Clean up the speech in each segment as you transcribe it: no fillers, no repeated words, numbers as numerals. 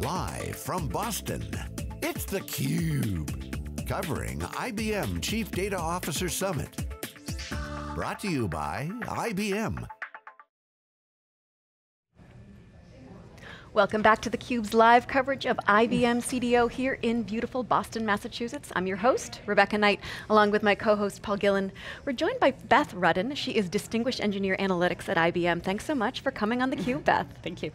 Live from Boston, it's theCUBE, covering IBM Chief Data Officer Summit. Brought to you by IBM. Welcome back to theCUBE's live coverage of IBM CDO here in beautiful Boston, Massachusetts. I'm your host, Rebecca Knight, along with my co-host, Paul Gillen. We're joined by Beth Rudden. She is Distinguished Engineer Analytics at IBM. Thanks so much for coming on theCUBE, Beth. Thank you.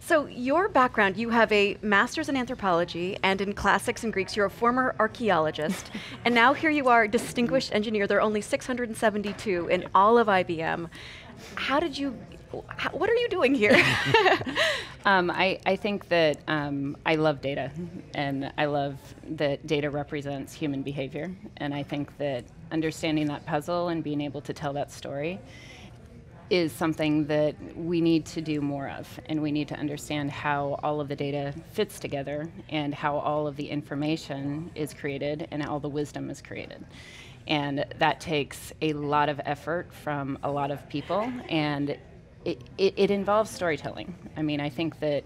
So your background, you have a master's in anthropology and in classics and Greeks. You're a former archaeologist, and now here you are, Distinguished Engineer. There are only 672 in all of IBM. What are you doing here? I think that I love data, and I love that data represents human behavior, and I think that understanding that puzzle and being able to tell that story is something that we need to do more of, and we need to understand how all of the data fits together and how all of the information is created and all the wisdom is created. And that takes a lot of effort from a lot of people, and it involves storytelling. I mean, I think that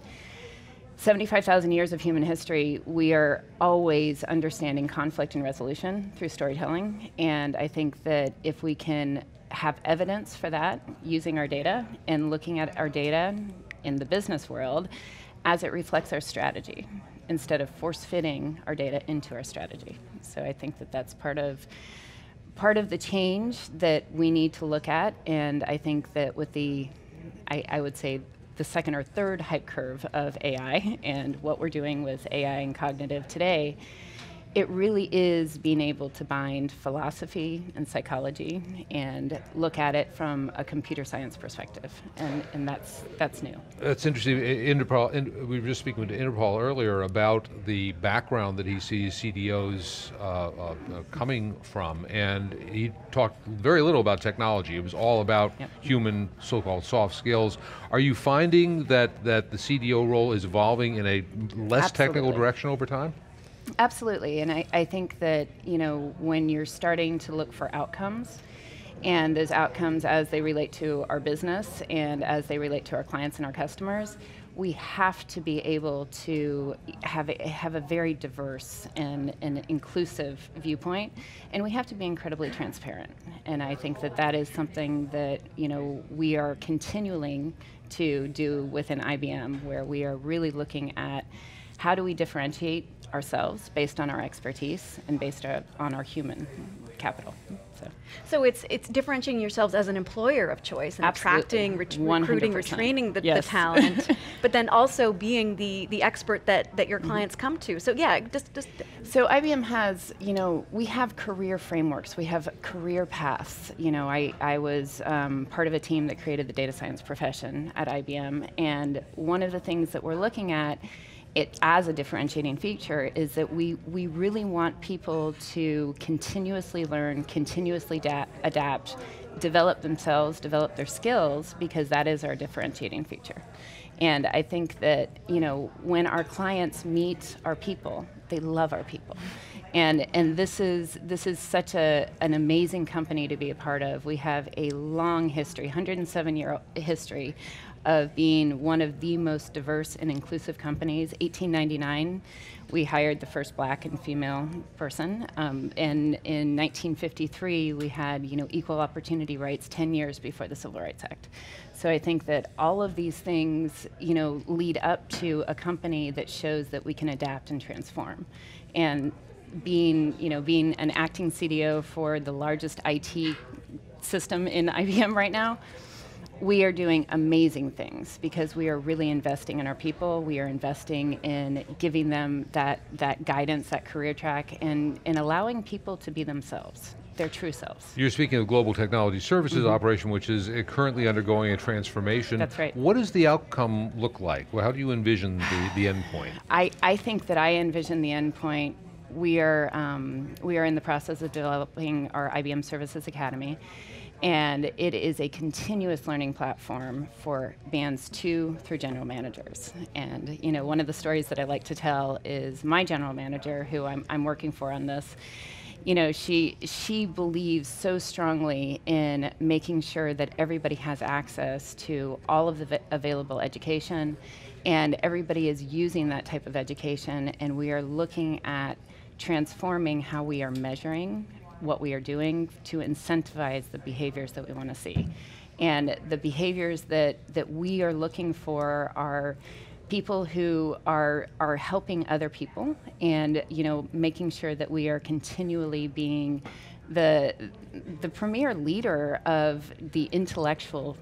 75,000 years of human history, we are always understanding conflict and resolution through storytelling. And I think that if we can have evidence for that using our data and looking at our data in the business world as it reflects our strategy, instead of force-fitting our data into our strategy. So I think that that's part of the change that we need to look at, and I think that with the, I would say, the second or third hype curve of AI and what we're doing with AI and cognitive today, it really is being able to bind philosophy and psychology and look at it from a computer science perspective, and that's new. That's interesting. Interpol, we were just speaking to Interpol earlier about the background that he sees CDOs coming from, and he talked very little about technology. It was all about human, so-called soft skills. Are you finding that the CDO role is evolving in a less technical direction over time? Absolutely, and I think that, you know, when you're starting to look for outcomes, and those outcomes as they relate to our business and as they relate to our clients and our customers, we have to be able to have a very diverse and inclusive viewpoint, and we have to be incredibly transparent. And I think that that is something that, you know, we are continuing to do within IBM, where we are really looking at how do we differentiate ourselves based on our expertise and based on our human capital. So it's differentiating yourselves as an employer of choice and attracting, recruiting, retraining the talent, but then also being the expert that your clients come to. So yeah, just. So IBM has, you know, we have career frameworks, we have career paths. You know, I was part of a team that created the data science profession at IBM, and one of the things that we're looking at as a differentiating feature is that we really want people to continuously learn, continuously adapt, develop themselves, develop their skills, because that is our differentiating feature. And I think that, you know, when our clients meet our people, they love our people. And this is such an amazing company to be a part of. We have a long history, 107-year history, of being one of the most diverse and inclusive companies. 1899, we hired the first black and female person, and in 1953, we had, you know, equal opportunity rights 10 years before the Civil Rights Act. So I think that all of these things, you know, lead up to a company that shows that we can adapt and transform. And being an acting CDO for the largest IT system in IBM right now, we are doing amazing things because we are really investing in our people. We are investing in giving them that guidance, that career track, and allowing people to be themselves, their true selves. You're speaking of Global Technology Services operation, which is currently undergoing a transformation. That's right. What does the outcome look like? Well, how do you envision the end point? I think that I envision the end point. We are in the process of developing our IBM Services Academy, and it is a continuous learning platform for bands 2 through general managers. And, you know, one of the stories that I like to tell is my general manager, who I'm working for on this, you know, she believes so strongly in making sure that everybody has access to all of the available education, And everybody is using that type of education, and we are looking at transforming how we are measuring what we are doing to incentivize the behaviors that we want to see. And the behaviors that we are looking for are people who are helping other people, and making sure that we are continually being the premier leader of the intellectual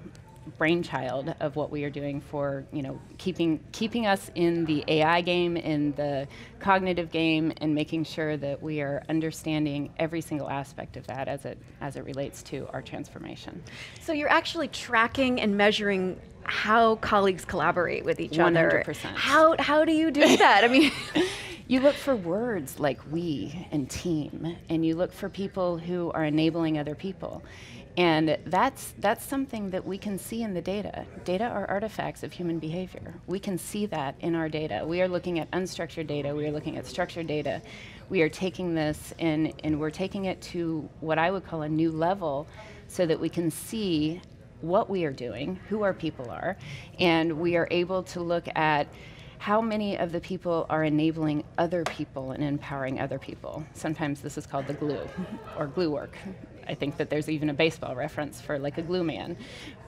brainchild of what we are doing for keeping us in the AI game, in the cognitive game, and making sure that we are understanding every single aspect of that as it relates to our transformation. So you're actually tracking and measuring how colleagues collaborate with each 100%. Other. 100%. How do you do that? I mean, you look for words like we and team, and you look for people who are enabling other people. And that's something that we can see in the data. Data are artifacts of human behavior. We can see that in our data. We are looking at unstructured data, we are looking at structured data. We are taking this and we're taking it to what I would call a new level, so that we can see what we are doing, who our people are, and we are able to look at how many of the people are enabling other people and empowering other people. Sometimes this is called the glue, or glue work. I think that there's even a baseball reference for like a glue man.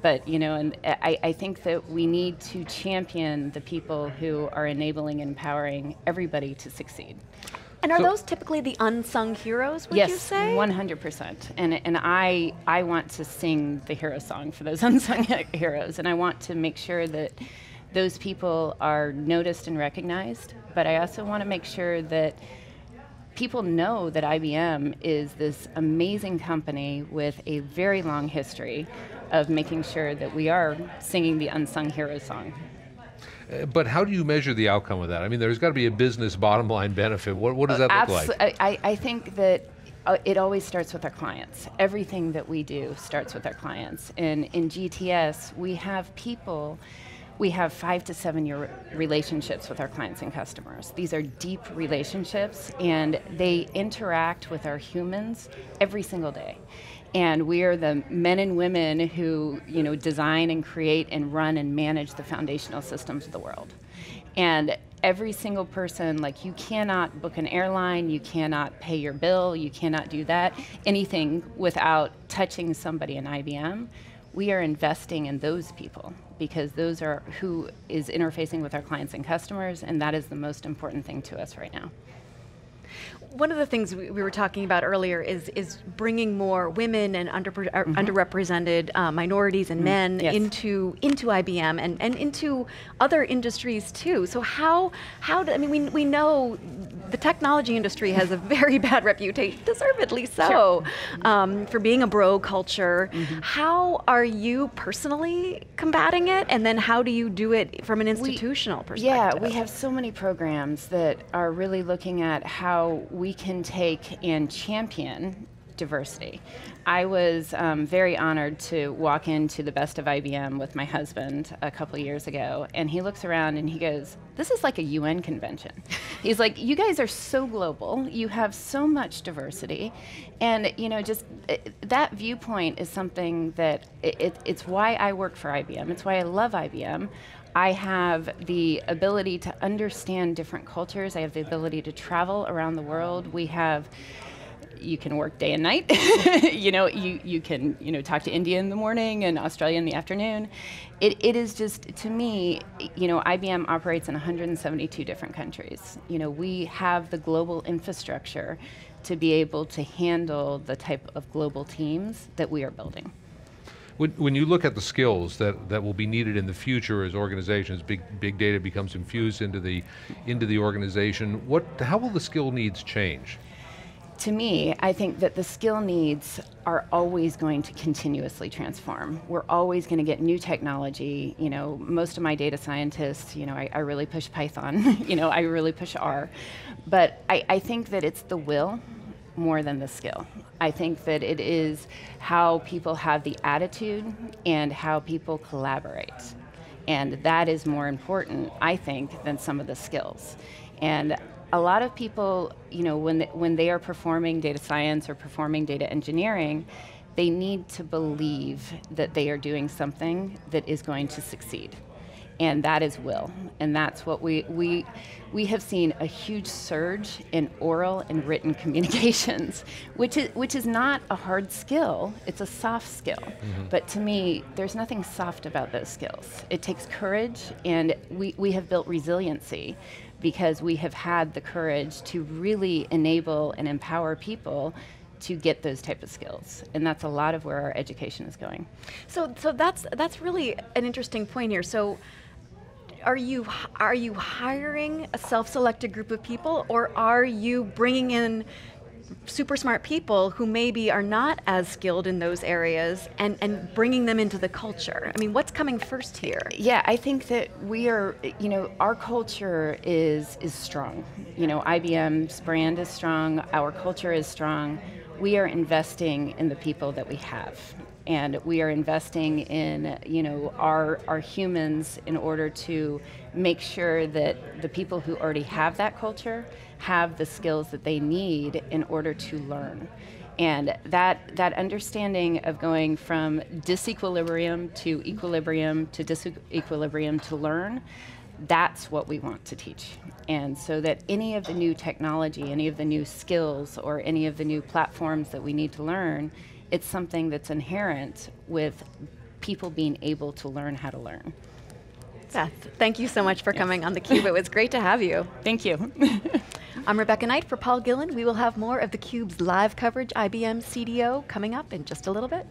But and I think that we need to champion the people who are enabling and empowering everybody to succeed. And are those typically the unsung heroes, would you say? Yes, 100%. And I want to sing the hero song for those unsung heroes, and I want to make sure that those people are noticed and recognized, but I also want to make sure that people know that IBM is this amazing company with a very long history of making sure that we are singing the unsung hero song. But how do you measure the outcome of that? I mean, there's got to be a business bottom line benefit. What does that look like? I think that it always starts with our clients. Everything that we do starts with our clients. And in GTS, we have people. We have 5 to 7 year relationships with our clients and customers. These are deep relationships, and they interact with our humans every single day. And we are the men and women who design and create and run and manage the foundational systems of the world. And every single person, like, you cannot book an airline, you cannot pay your bill, you cannot do that, anything without touching somebody in IBM. We are investing in those people, because those are who is interfacing with our clients and customers, and that is the most important thing to us right now. One of the things we were talking about earlier is bringing more women and underrepresented minorities and men into IBM and into other industries too. So I mean, we know the technology industry has a very bad reputation, deservedly so, for being a bro culture. How are you personally combating it, and then how do you do it from an institutional perspective? Yeah, we have so many programs that are really looking at how we can take and champion diversity. I was very honored to walk into the Best of IBM with my husband a couple years ago, and he looks around and he goes, this is like a UN convention. He's like, you guys are so global, you have so much diversity, and just that viewpoint is something that, it's why I work for IBM, it's why I love IBM. I have the ability to understand different cultures, I have the ability to travel around the world, you can work day and night. You can talk to India in the morning and Australia in the afternoon. It is just, to me, IBM operates in 172 different countries. We have the global infrastructure to be able to handle the type of global teams that we are building. When you look at the skills that will be needed in the future as organizations, big data becomes infused into the organization, how will the skill needs change? To me, I think that the skill needs are always going to continuously transform. We're always going to get new technology. Most of my data scientists, I really push Python, I really push R. But I think that it's the will more than the skill. I think that it is how people have the attitude and how people collaborate. And that is more important, I think, than some of the skills. And a lot of people, when they are performing data science or performing data engineering, they need to believe that they are doing something that is going to succeed. and that is will. And that's what we have seen a huge surge in oral and written communications, which is not a hard skill, it's a soft skill. Mm-hmm. But to me, there's nothing soft about those skills. It takes courage, and we have built resiliency because we have had the courage to really enable and empower people to get those type of skills, and that's a lot of where our education is going. So that's really an interesting point here. So, are you hiring a self-selected group of people, or are you bringing in super smart people who maybe are not as skilled in those areas and bringing them into the culture? I mean, what's coming first here? Yeah, I think that we are, you know, our culture is strong. You know, IBM's brand is strong, our culture is strong. We are investing in the people that we have, and we are investing in, you know, our humans in order to make sure that the people who already have that culture have the skills that they need in order to learn. And that understanding of going from disequilibrium to equilibrium to disequilibrium to learn, that's what we want to teach. And so that any of the new technology, any of the new skills, or any of the new platforms that we need to learn, it's something that's inherent with people being able to learn how to learn. Beth, thank you so much for coming on theCUBE. It was great to have you. Thank you. I'm Rebecca Knight for Paul Gillen. We will have more of theCUBE's live coverage, IBM CDO, coming up in just a little bit.